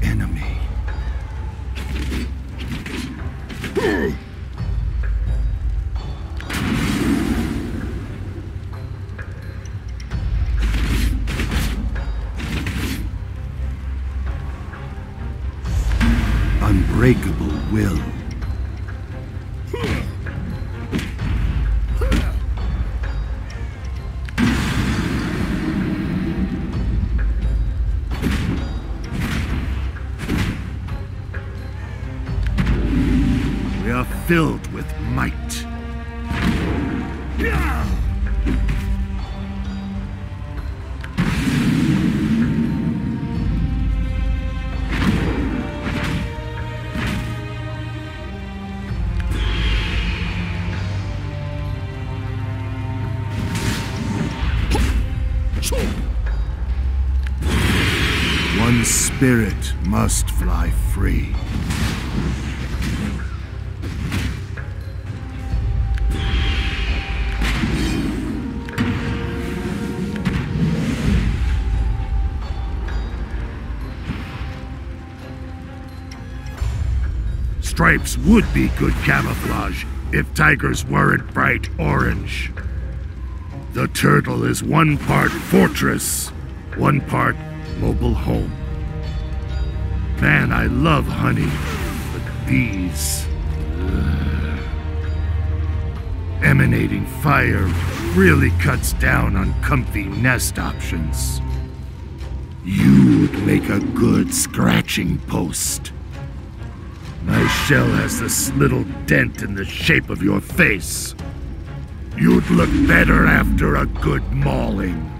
the enemy. Unbreakable will. We are filled with might. One spirit must fly free. Stripes would be good camouflage if tigers weren't bright orange. The turtle is one part fortress, one part mobile home. Man, I love honey, but bees... Emanating fire really cuts down on comfy nest options. You would make a good scratching post. My shell has this little dent in the shape of your face. You'd look better after a good mauling.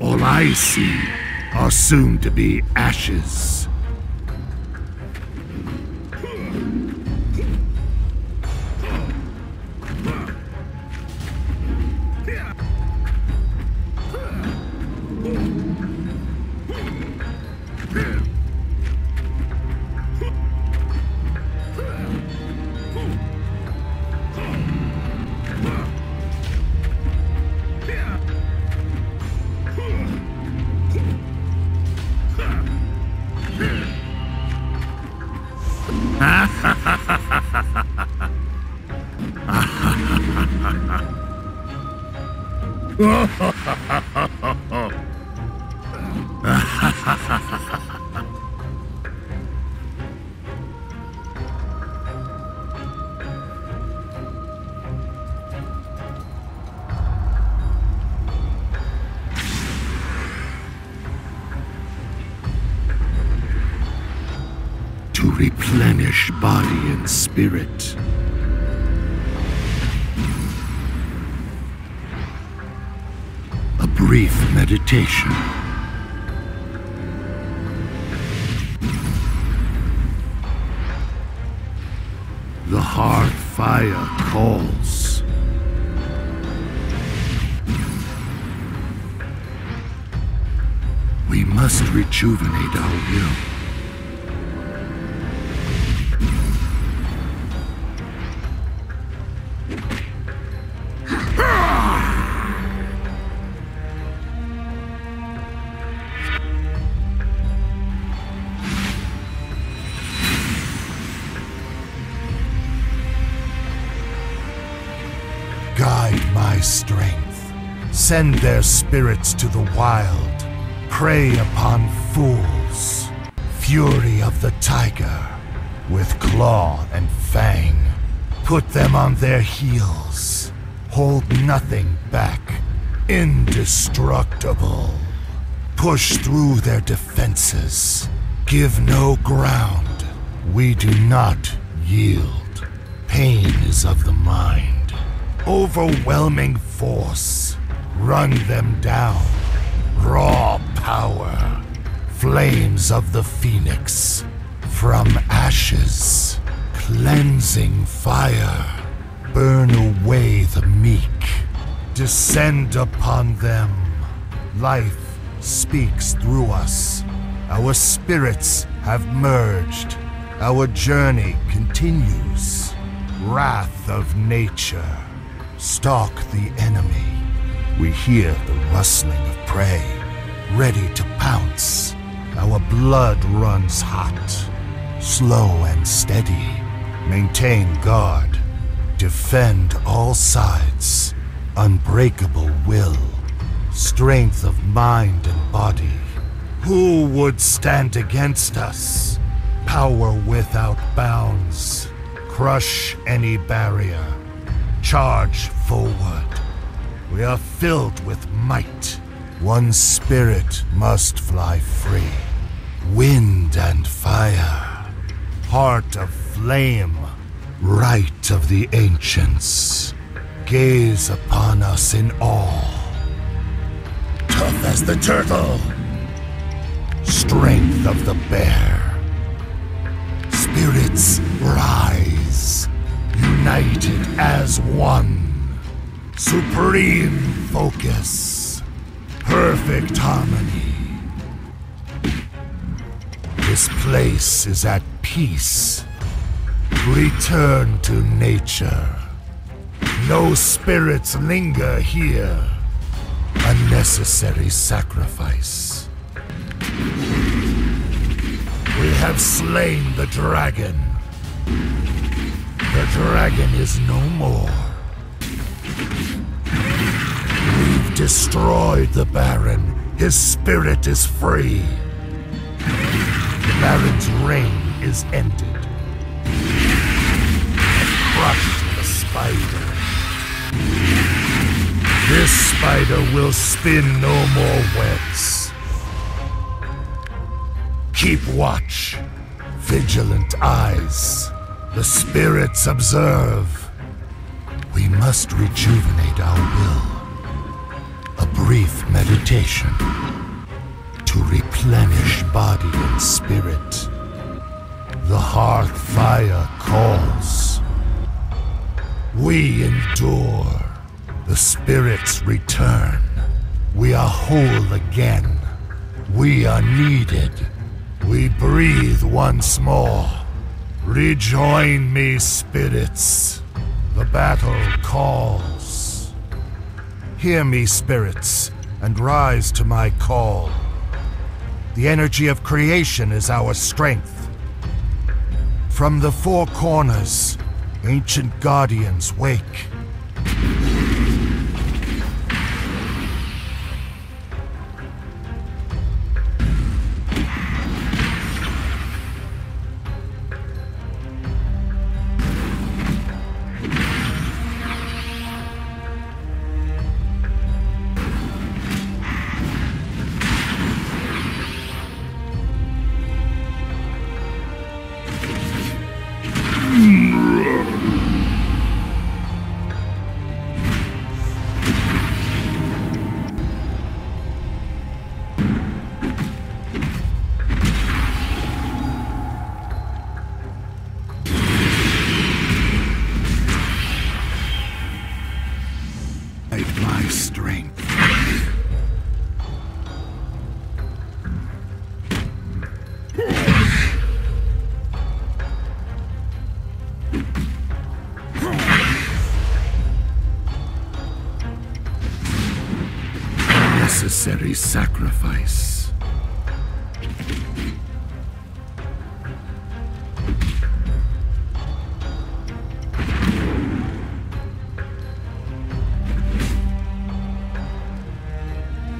All I see are soon to be ashes. To replenish body and spirit. A brief meditation. The heart fire calls. We must rejuvenate our will. My strength. Send their spirits to the wild. Prey upon fools. Fury of the tiger, with claw and fang. Put them on their heels. Hold nothing back. Indestructible. Push through their defenses. Give no ground. We do not yield. Pain is of the mind. Overwhelming force. Run them down. Raw power. Flames of the phoenix. From ashes. Cleansing fire. Burn away the meek. Descend upon them. Life speaks through us. Our spirits have merged. Our journey continues. Wrath of nature. Stalk the enemy. We hear the rustling of prey, ready to pounce. Our blood runs hot, slow and steady. Maintain guard. Defend all sides. Unbreakable will. Strength of mind and body. Who would stand against us? Power without bounds. Crush any barrier. Charge forward. We are filled with might. One spirit must fly free. Wind and fire. Heart of flame. Rite of the ancients. Gaze upon us in awe. Tough as the turtle. Strength of the bear. Spirits rise. United as one. Supreme focus. Perfect harmony. This place is at peace. Return to nature. No spirits linger here. Unnecessary sacrifice. We have slain the dragon. The dragon is no more. We've destroyed the Baron. His spirit is free. The Baron's reign is ended. Crushed the spider. This spider will spin no more webs. Keep watch. Vigilant eyes. The spirits observe. We must rejuvenate our will. A brief meditation to replenish body and spirit. The hearth fire calls. We endure. The spirits return. We are whole again. We are needed. We breathe once more. Rejoin me, spirits. The battle calls. Hear me, spirits, and rise to my call. The energy of creation is our strength. From the four corners, ancient guardians wake. Necessary sacrifice.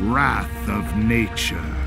Wrath of nature.